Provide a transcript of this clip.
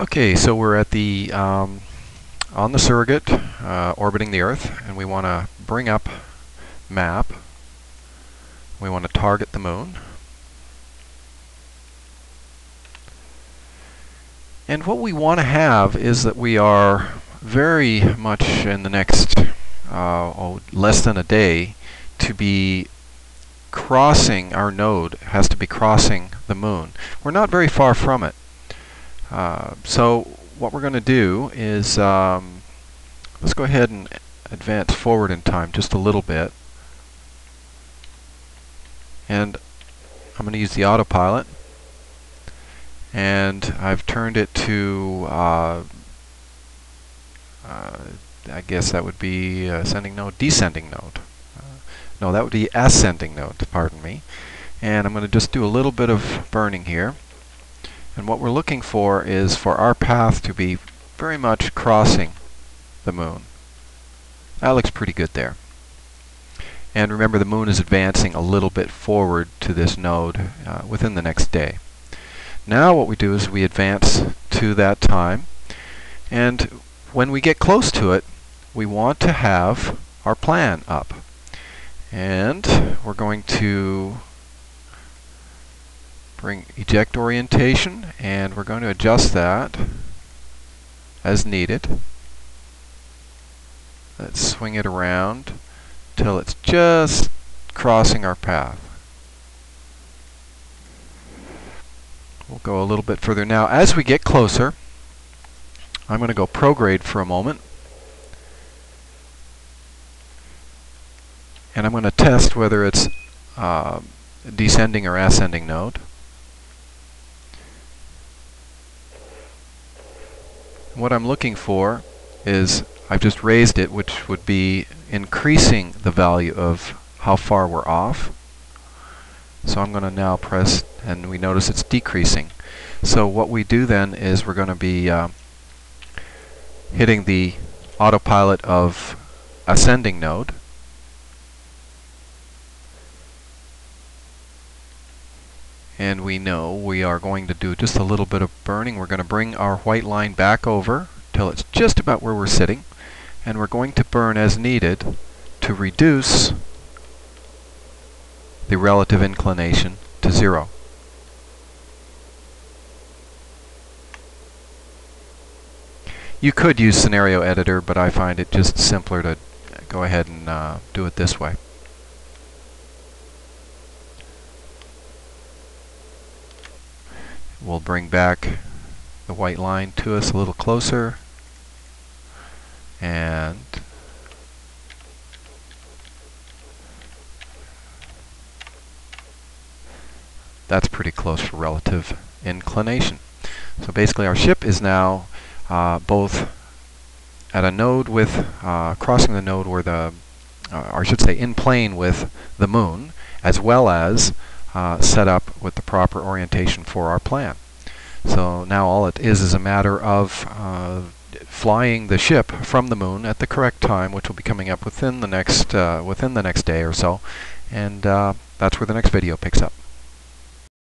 Okay, so we're at the on the surrogate orbiting the Earth, and we want to bring up map. We want to target the moon. And what we want to have is that we are very much in the next less than a day to be crossing our node, has to be crossing the moon. We're not very far from it. So what we're going to do is let's go ahead and advance forward in time just a little bit. And I'm going to use the autopilot. And I've turned it to, I guess that would be ascending node, descending node. No, that would be ascending node, pardon me. And I'm going to just do a little bit of burning here. And what we're looking for is for our path to be very much crossing the moon. That looks pretty good there. And remember, the moon is advancing a little bit forward to this node within the next day. Now what we do is we advance to that time. And when we get close to it, we want to have our plan up. And we're going to bring eject orientation, and we're going to adjust that as needed. Let's swing it around till it's just crossing our path. We'll go a little bit further now. As we get closer, I'm going to go prograde for a moment, and I'm going to test whether it's descending or ascending node. What I'm looking for is, I've just raised it, which would be increasing the value of how far we're off. So I'm going to now press, and we notice it's decreasing. So what we do then is we're going to be hitting the autopilot of ascending node. And we know we are going to do just a little bit of burning. We're going to bring our white line back over till it's just about where we're sitting. And we're going to burn as needed to reduce the relative inclination to 0. You could use Scenario Editor, but I find it just simpler to go ahead and do it this way. We'll bring back the white line to us a little closer, and that's pretty close for relative inclination. So basically our ship is now both at a node with, crossing the node where the, or I should say in plane with the moon, as well as set up with the proper orientation for our plan. So now all it is a matter of flying the ship from the moon at the correct time, which will be coming up within the next day or so, and that's where the next video picks up.